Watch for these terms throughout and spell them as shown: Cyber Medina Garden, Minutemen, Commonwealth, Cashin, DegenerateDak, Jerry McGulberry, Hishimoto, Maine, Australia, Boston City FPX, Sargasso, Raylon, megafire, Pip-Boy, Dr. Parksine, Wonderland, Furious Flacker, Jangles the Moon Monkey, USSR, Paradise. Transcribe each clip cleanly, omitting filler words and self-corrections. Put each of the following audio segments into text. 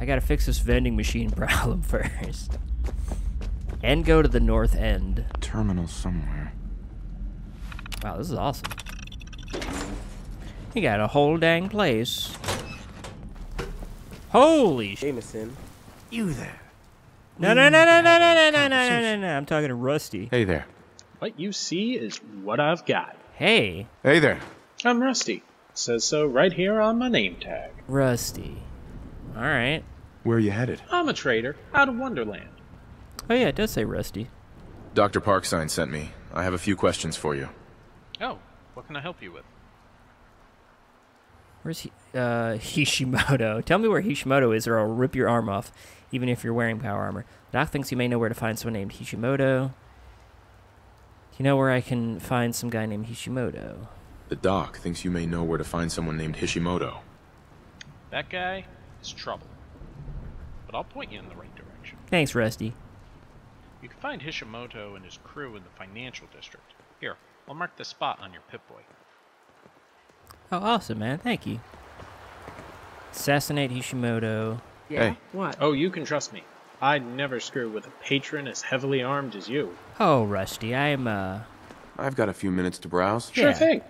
I gotta fix this vending machine problem first. And go to the north end. Terminal somewhere. Wow, this is awesome. You got a whole dang place. Holy shit. Jameson. You there. No. I'm talking to Rusty. Hey there. What you see is what I've got. Hey. Hey there. I'm Rusty. It says so right here on my name tag. Rusty. All right. Where are you headed? I'm a trader out of Wonderland. Oh yeah, it does say Rusty. Dr. Parksine sent me. I have a few questions for you. Oh, what can I help you with? Where's he? Hishimoto. Tell me where Hishimoto is or I'll rip your arm off, even if you're wearing power armor. Doc thinks you may know where to find someone named Hishimoto. You know where I can find some guy named Hishimoto? The doc thinks you may know where to find someone named Hishimoto. That guy is trouble. But I'll point you in the right direction. Thanks, Rusty. You can find Hishimoto and his crew in the financial district. Here, I'll mark the spot on your Pip-Boy. Oh, awesome, man. Thank you. Assassinate Hishimoto. Yeah? Hey. What? Oh, you can trust me. I'd never screw with a patron as heavily armed as you. Oh, Rusty, I've got a few minutes to browse. Sure thing.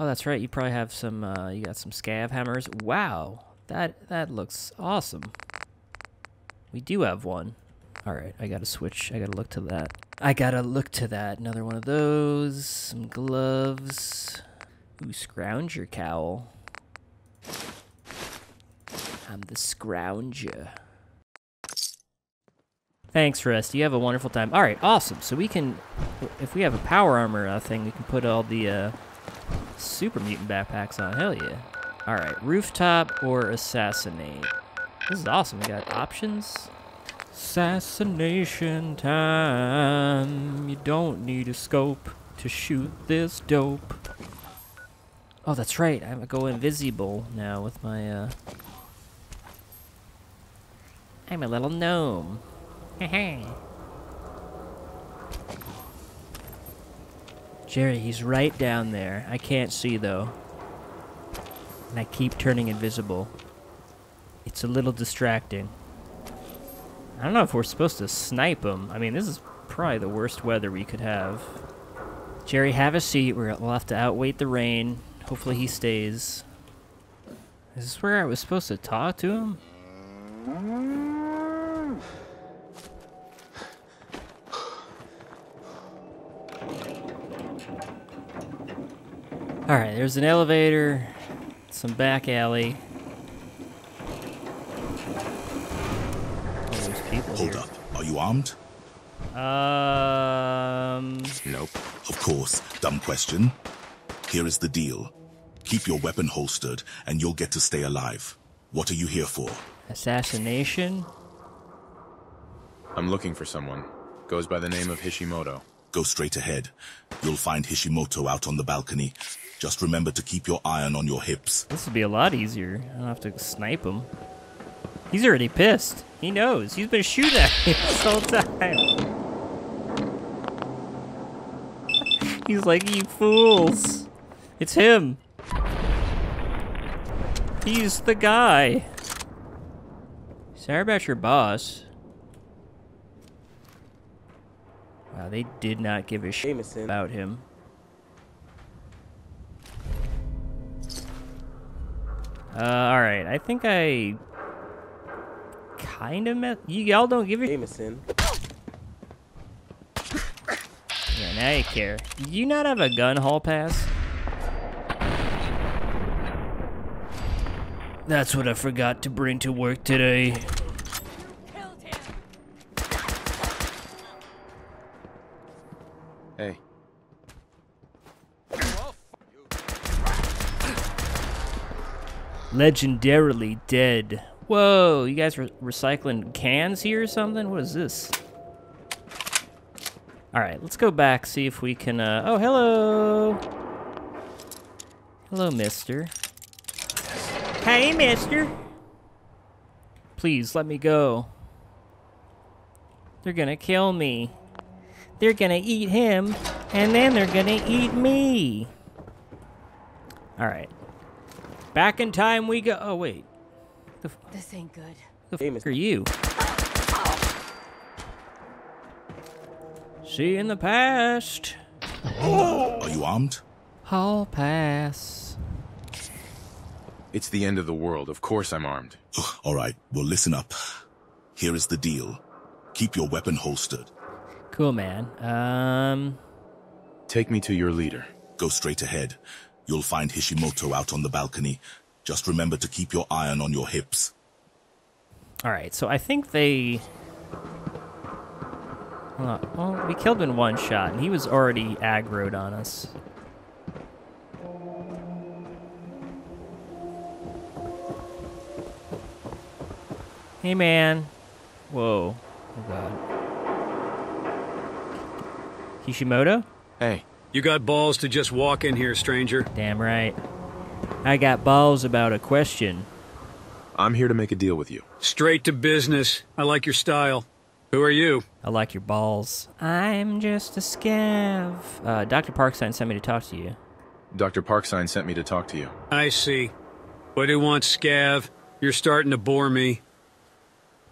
Oh, that's right. You probably have some, you got some scav hammers. Wow. That looks awesome. We do have one. Alright, I gotta switch. I gotta look to that. Another one of those. Some gloves. Ooh, scrounger cowl. I'm the scrounger. Thanks, Rusty. You have a wonderful time. Alright, awesome. So we can, if we have a power armor thing, we can put all the super mutant backpacks on. Hell yeah. Alright, rooftop or assassinate. This is awesome. We got options. Assassination time. You don't need a scope to shoot this dope. Oh, that's right. I'm gonna go invisible now with my, I'm a little gnome. Hey. Jerry, he's right down there. I can't see, though. And I keep turning invisible. It's a little distracting. I don't know if we're supposed to snipe him. I mean, this is probably the worst weather we could have. Jerry, have a seat. We'll have to outwait the rain. Hopefully he stays. Is this where I was supposed to talk to him? Alright, there's an elevator. Some back alley. Hold up. Are you armed? Nope. Of course. Dumb question. Here is the deal. Keep your weapon holstered, and you'll get to stay alive. What are you here for? Assassination? I'm looking for someone. Goes by the name of Hishimoto. Go straight ahead. You'll find Hishimoto out on the balcony. Just remember to keep your iron on your hips. This would be a lot easier. I don't have to snipe him. He's already pissed. He knows. He's been shooting at me this whole time. He's like, you fools. It's him. He's the guy. Sorry about your boss. Wow, they did not give a shit about him. Alright, I think I... kind of met. Y'all don't give a Jameson. Yeah, now you care. Do you not have a gun hall pass? That's what I forgot to bring to work today. Hey. Legendarily dead. Whoa, you guys are recycling cans here or something? What is this? Alright, let's go back, see if we can, oh, hello! Hello, mister. Hey, mister! Please, let me go. They're gonna kill me. They're gonna eat him, and then they're gonna eat me! Alright. Back in time we go- oh, wait. This ain't good. The f are you? See you in the past. Oh. Are you armed? I'll pass. It's the end of the world. Of course I'm armed. All right. Well, listen up. Here is the deal. Keep your weapon holstered. Cool, man. Take me to your leader. Go straight ahead. You'll find Hishimoto out on the balcony. Just remember to keep your iron on your hips. All right. So I think they... well, we killed him in one shot, and he was already aggroed on us. Hey, man. Whoa. Oh, God. Hishimoto? Hey. You got balls to just walk in here, stranger? Damn right. I got balls about a question. I'm here to make a deal with you. Straight to business. I like your style. Who are you? I like your balls. I'm just a scav. Dr. Parksine sent me to talk to you. Dr. Parksine sent me to talk to you. I see. What do you want, scav? You're starting to bore me.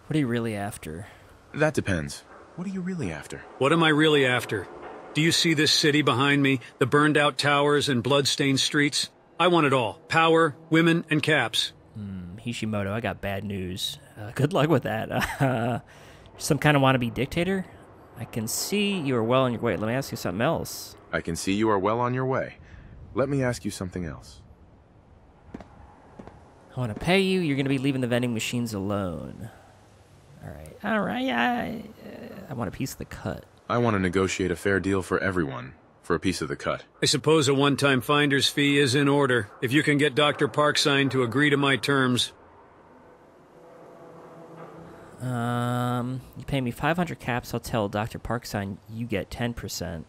What are you really after? That depends. What are you really after? What am I really after? Do you see this city behind me? The burned-out towers and blood-stained streets? I want it all. Power, women, and caps. Hishimoto, I got bad news. Good luck with that. Some kind of wannabe dictator? I can see you are well on your way. Let me ask you something else. I can see you are well on your way. Let me ask you something else. I want to pay you. You're going to be leaving the vending machines alone. All right. All right. I want a piece of the cut. I want to negotiate a fair deal for everyone for a piece of the cut. I suppose a one-time finder's fee is in order. If you can get Dr. Parksine to agree to my terms... you pay me 500 caps, I'll tell Dr. Parksine you get 10%.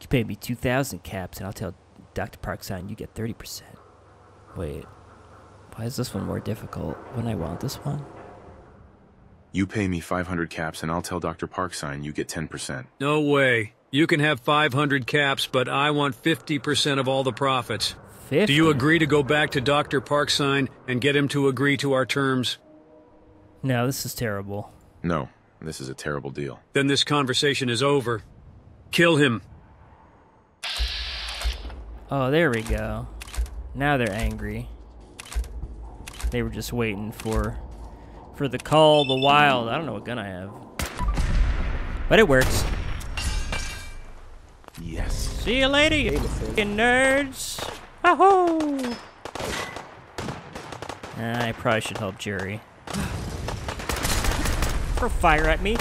You pay me 2,000 caps, and I'll tell Dr. Parksine you get 30%. Wait, why is this one more difficult? Wouldn't I want this one? You pay me 500 caps, and I'll tell Dr. Parksine you get 10%. No way. You can have 500 caps, but I want 50% of all the profits. 50? Do you agree to go back to Dr. Parksine and get him to agree to our terms? No, this is terrible. No, this is a terrible deal. Then this conversation is over. Kill him. Oh, there we go. Now they're angry. They were just waiting for the call of the wild. I don't know what gun I have. But it works. Yes. See you later, you fucking nerds. Wahoo! I probably should help Jerry. Throw fire at me.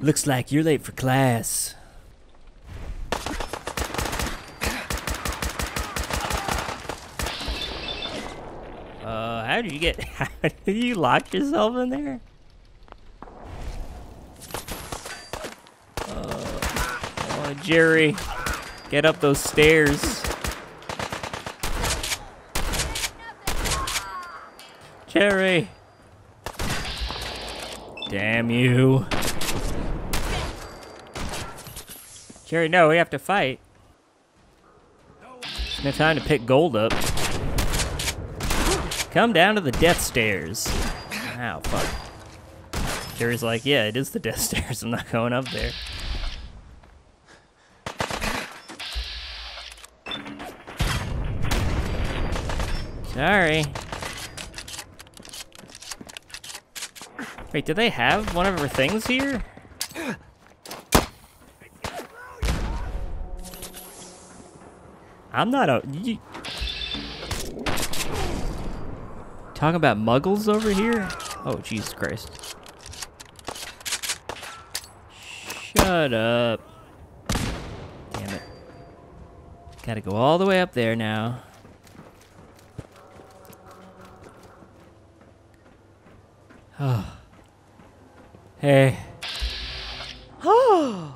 Looks like you're late for class. How did you get? How did you lock yourself in there? Oh, Jerry, get up those stairs. Jerry! Damn you. Jerry, no, we have to fight. There's no time to pick gold up. Come down to the death stairs. Ow, fuck. Jerry's like, yeah, it is the death stairs. I'm not going up there. Sorry. Wait, do they have one of her things here? I'm not a... Talking about muggles over here? Oh, Jesus Christ. Shut up. Damn it. Gotta go all the way up there now. Oh. Hey. Oh.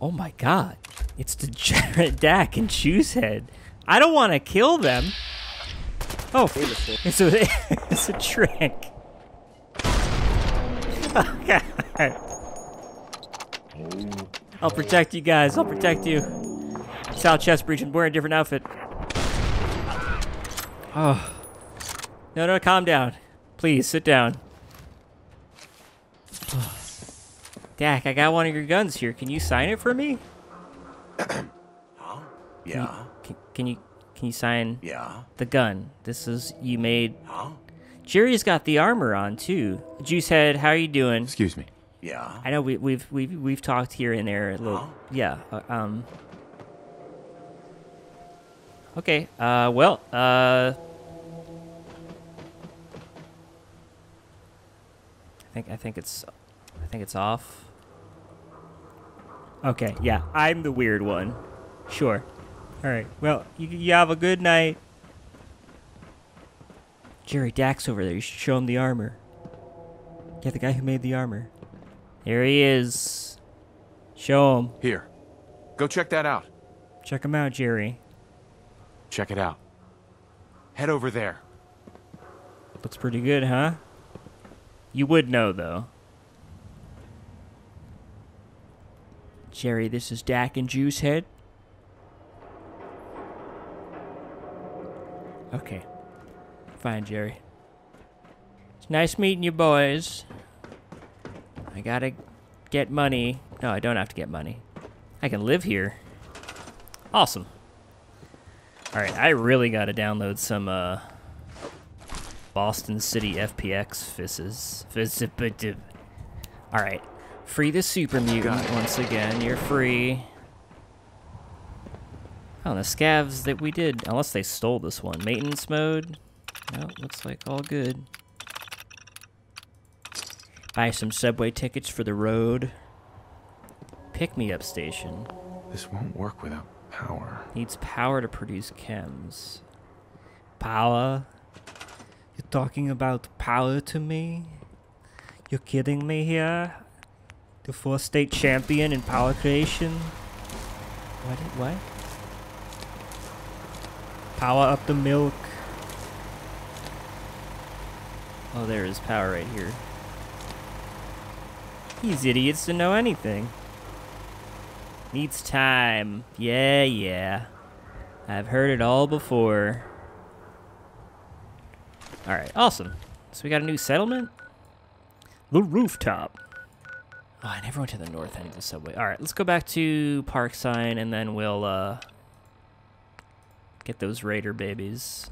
Oh my God. It's DegenerateDak and Choosehead. I don't want to kill them. Oh. It's a trick. Oh God. I'll protect you guys. I'll protect you. South chest breach and wear a different outfit. Oh. No, no, calm down. Please, sit down. Oh. Dak, I got one of your guns here. Can you sign it for me? Huh? Yeah. Can you sign the gun? This is, you made... Huh? Jerry's got the armor on, too. Juicehead, how are you doing? Excuse me. Yeah. I know we've talked here and there a little. Huh? Yeah. Okay. Well. I think it's off. Okay. Yeah. I'm the weird one. Sure. All right. Well, you have a good night. Jerry, Dak's over there. You should show him the armor. Yeah, the guy who made the armor. Here he is. Show him. Here. Go check that out. Check him out, Jerry. Check it out. Head over there. Looks pretty good, huh? You would know, though. Jerry, this is Dak and Juicehead. Okay. Fine, Jerry. It's nice meeting you boys. I gotta get money. No, I don't have to get money. I can live here. Awesome. All right, I really gotta download some Boston City FPX fizzes. All right, free the super mutant once again. You're free. Oh, the scavs that we did, unless they stole this one. Maintenance mode. No, looks like all good. Buy some subway tickets for the road. Pick-me-up station. This won't work without power. Needs power to produce chems. Power? You're talking about power to me? You're kidding me here? The four-state champion in power creation? What? Power up the milk. Oh, there is power right here. These idiots didn't know anything. Needs time. Yeah, yeah. I've heard it all before. Alright, awesome. So we got a new settlement? The rooftop. Oh, I never went to the north end of the subway. Alright, let's go back to Parksine and then we'll get those Raider babies.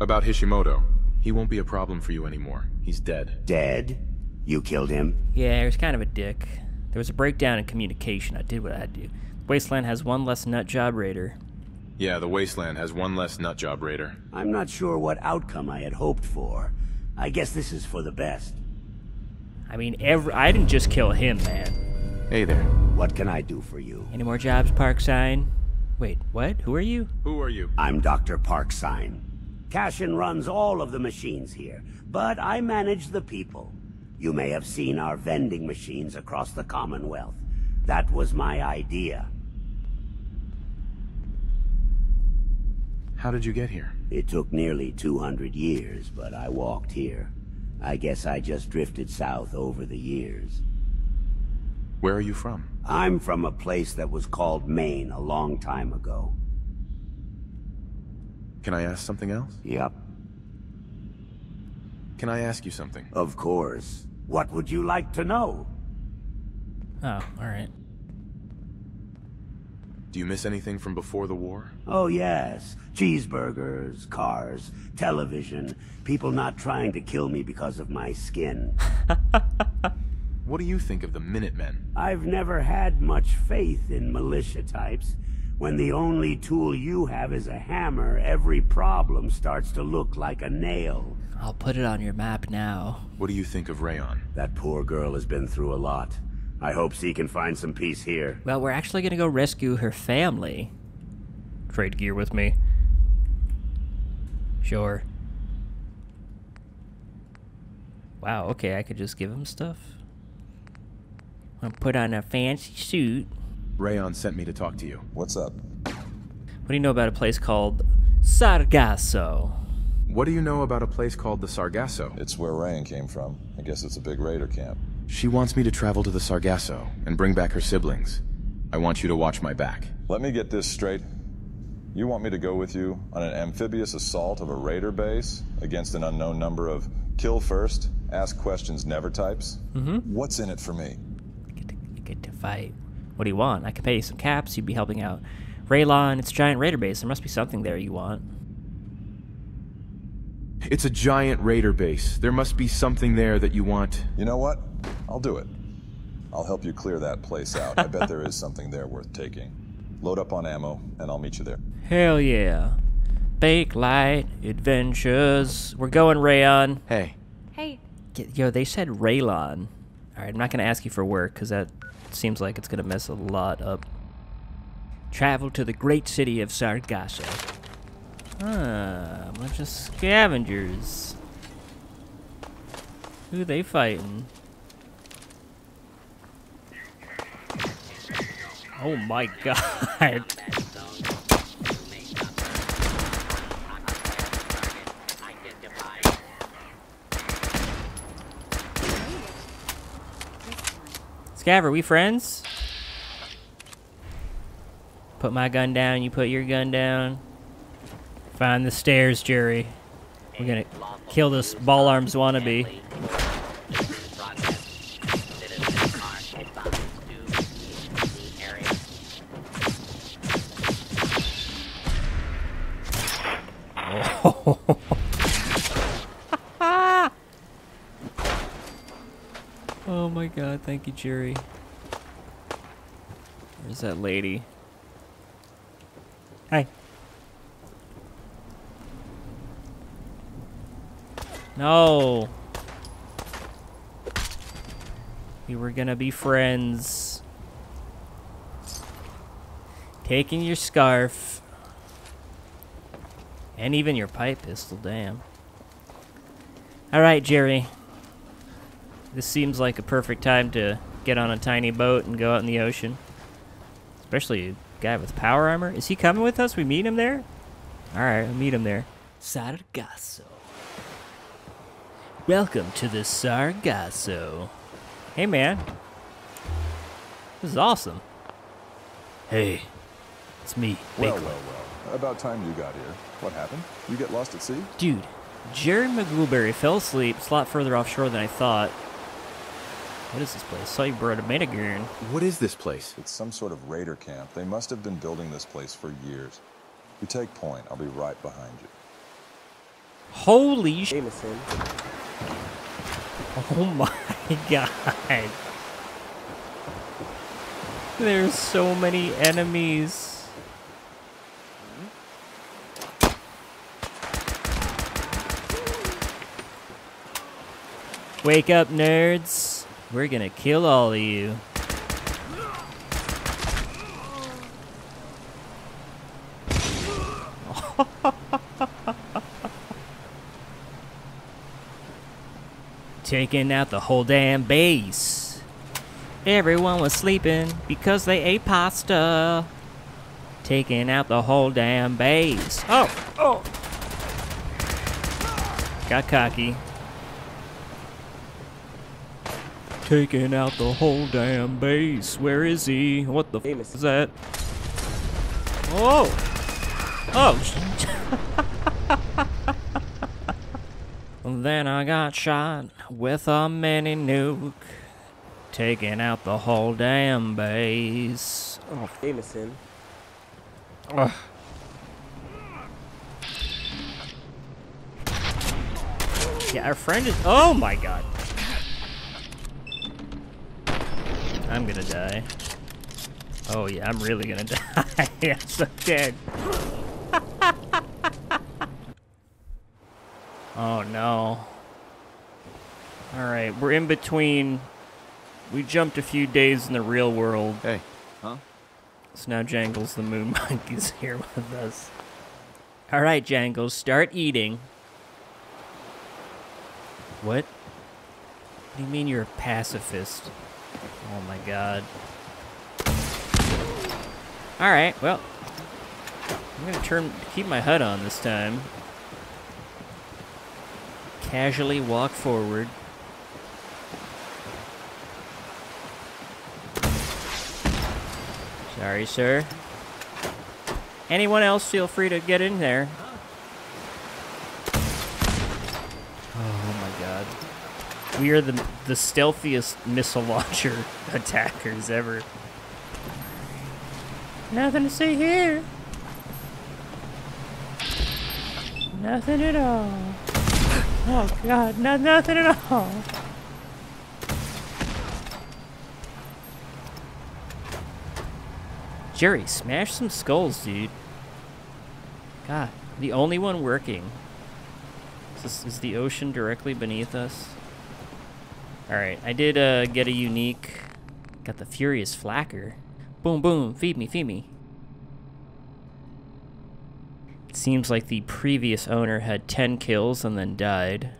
About Hishimoto. He won't be a problem for you anymore. He's dead. Dead? You killed him? Yeah, he was kind of a dick. There was a breakdown in communication. I did what I had to do. Wasteland has one less nut job raider. Yeah, the Wasteland has one less nut job raider. I'm not sure what outcome I had hoped for. I guess this is for the best. I mean, I didn't just kill him, man. Hey there. What can I do for you? Any more jobs, Parksine? Wait, what? Who are you? Who are you? I'm Dr. Parksine. Cashin runs all of the machines here, but I manage the people. You may have seen our vending machines across the Commonwealth. That was my idea. How did you get here? It took nearly 200 years, but I walked here. I guess I just drifted south over the years. Where are you from? I'm from a place that was called Maine a long time ago. Can I ask something else? Yep. Can I ask you something? Of course. What would you like to know? Oh, alright. Do you miss anything from before the war? Oh, yes. Cheeseburgers, cars, television, people not trying to kill me because of my skin. What do you think of the Minutemen? I've never had much faith in militia types. When the only tool you have is a hammer, every problem starts to look like a nail. I'll put it on your map now. What do you think of Raylon? That poor girl has been through a lot. I hope she can find some peace here. Well, we're actually gonna go rescue her family. Trade gear with me. Sure. Wow, okay, I could just give him stuff. I'll put on a fancy suit. Rayon sent me to talk to you. What's up? What do you know about a place called Sargasso? What do you know about a place called the Sargasso? It's where Rayon came from. I guess it's a big raider camp. She wants me to travel to the Sargasso and bring back her siblings. I want you to watch my back. Let me get this straight. You want me to go with you on an amphibious assault of a raider base against an unknown number of kill first, ask questions never types? Mm-hmm. What's in it for me? I get to fight. What do you want? I could pay you some caps. You'd be helping out Raylon. It's a giant raider base. There must be something there you want. It's a giant raider base. There must be something there that you want. You know what? I'll do it. I'll help you clear that place out. I bet there is something there worth taking. Load up on ammo, and I'll meet you there. Hell yeah. Bake Light Adventures. We're going, Rayon. Hey. Hey. Yo, they said Raylon. All right, I'm not going to ask you for work, because that seems like it's going to mess a lot up. Travel to the great city of Sargasso. Ah, a bunch of scavengers. Who they fighting? Oh my god. Scav, are we friends? Put my gun down, you put your gun down. Find the stairs, Jerry. We're gonna kill this ball arms wannabe. Oh my god, thank you, Jerry. Where's that lady? Hi. No. We were gonna be friends. Taking your scarf. And even your pipe pistol, damn. Alright, Jerry. This seems like a perfect time to get on a tiny boat and go out in the ocean. Especially a guy with power armor. Is he coming with us? We meet him there? Alright, we'll meet him there. Sargasso. Welcome to the Sargasso. Hey, man. This is awesome. Hey, it's me, Baker. Well. About time you got here. What happened? You get lost at sea? Dude, Jerry McGulberry fell asleep, a lot further offshore than I thought. What is this place? Cyber Medina Garden. What is this place? It's some sort of raider camp. They must have been building this place for years. You take point. I'll be right behind you. Holy shit. Oh my god. There's so many enemies. Wake up, nerds. We're gonna kill all of you. Taking out the whole damn base. Everyone was sleeping because they ate pasta. Taking out the whole damn base. Oh! Got cocky. Taking out the whole damn base. Where is he? What the f is that? Oh! Oh! Then I got shot with a mini nuke, taking out the whole damn base. Oh, Jameson. Ugh. Yeah, our friend is. Oh my god. I'm gonna die. Oh yeah, I'm really gonna die. I'm so dead. Oh no. Alright, we're in between. We jumped a few days in the real world. Hey, huh? So now Jangles the Moon Monkey's here with us. Alright, Jangles, start eating. What? What do you mean you're a pacifist? Oh my god. Alright, well. I'm gonna keep my HUD on this time. Casually walk forward. Sorry, sir. Anyone else, feel free to get in there. Oh my god. We are the stealthiest missile launcher attackers ever. Nothing to see here. Nothing at all. Oh god, nothing at all. Jerry, smash some skulls, dude. God, the only one working. Is the ocean directly beneath us? Alright, I did get a unique. Got the Furious Flacker. Boom, boom, feed me, feed me. It seems like the previous owner had 10 kills and then died.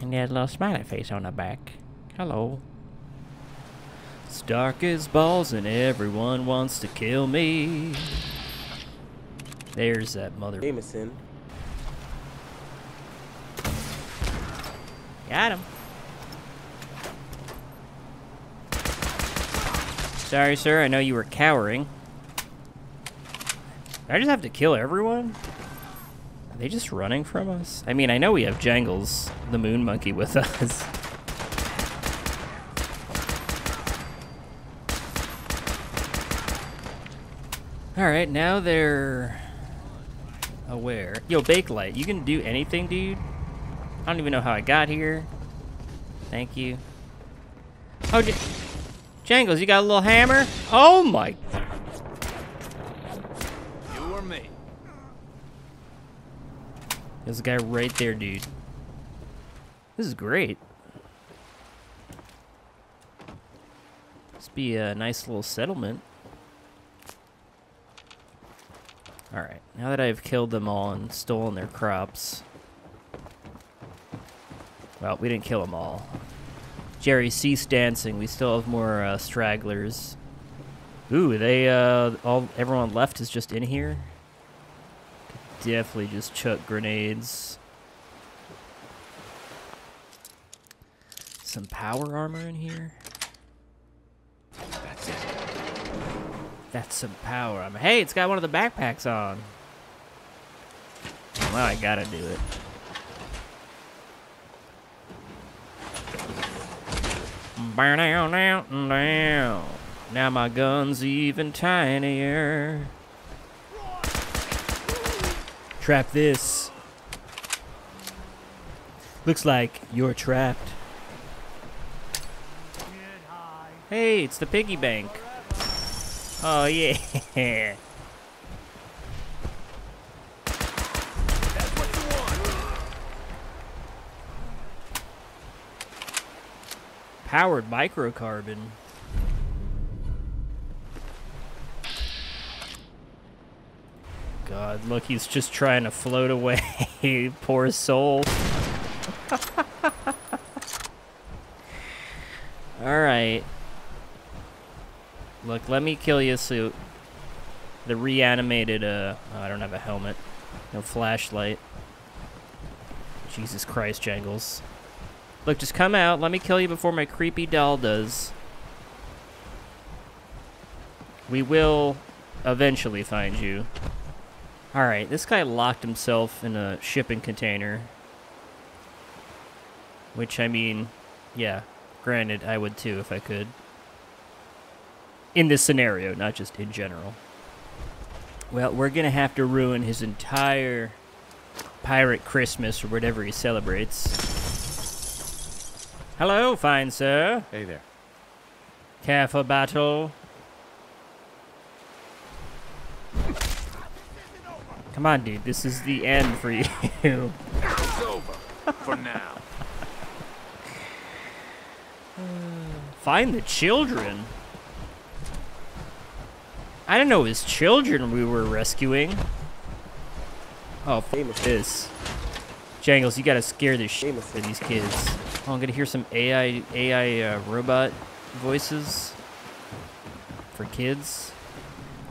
And they had a little smiley face on the back. Hello. It's dark as balls and everyone wants to kill me. There's that mother... Jameson. Got him. Sorry, sir. I know you were cowering. Did I just have to kill everyone? Are they just running from us? I mean, I know we have Jangles, the Moon Monkey, with us. Alright, now they're aware. Yo, Bakelite, you can do anything, dude? I don't even know how I got here. Thank you. Oh, Jangles, you got a little hammer? Oh my. You or me? There's a guy right there, dude. This is great. This be a nice little settlement. Alright, now that I've killed them all and stolen their crops... Well, we didn't kill them all. Jerry, cease dancing. We still have more stragglers. Ooh, they, everyone left is just in here? Could definitely just chuck grenades. Some power armor in here. That's it. That's some power. I mean, hey, it's got one of the backpacks on. Well, I gotta do it. Now my gun's even tinier. Trap this. Looks like you're trapped. Hey, it's the piggy bank. Oh, yeah. Powered microcarbon. God, look, he's just trying to float away. Poor soul. Alright. Look, let me kill you so the reanimated, oh, I don't have a helmet. No flashlight. Jesus Christ, Jangles. Look, just come out. Let me kill you before my creepy doll does. We will eventually find you. Alright, this guy locked himself in a shipping container. Which, I mean, yeah. Granted, I would too if I could. In this scenario, not just in general. Well, we're gonna have to ruin his entire pirate Christmas or whatever he celebrates. Hello, fine sir. Hey there. Care for battle? Come on, dude. This is the end for you. It's over for now. Find the children. I don't know. His children we were rescuing. Oh, famous this. Jangles, you gotta scare the shit out of these kids. Oh, I'm gonna hear some AI robot voices for kids.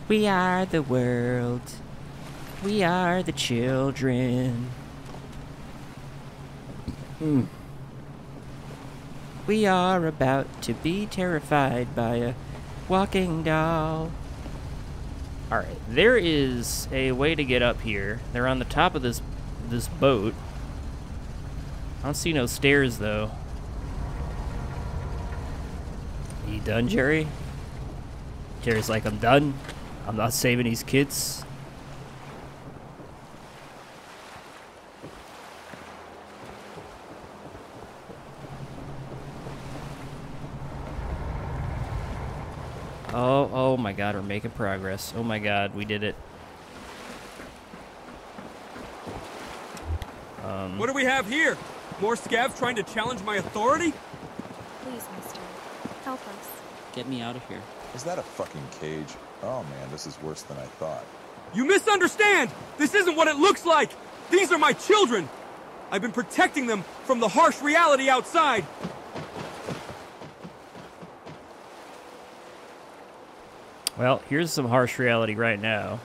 We are the world. We are the children. We are about to be terrified by a walking doll. Alright, there is a way to get up here. They're on the top of this boat. I don't see no stairs, though. You done, Jerry? Jerry's like, I'm done. I'm not saving these kids. Oh, oh my God, we're making progress. Oh my God, we did it. What do we have here? More scavs trying to challenge my authority? Please, mister. Help us. Get me out of here. Is that a fucking cage? Oh man, this is worse than I thought. You misunderstand! This isn't what it looks like! These are my children! I've been protecting them from the harsh reality outside! Well, here's some harsh reality right now.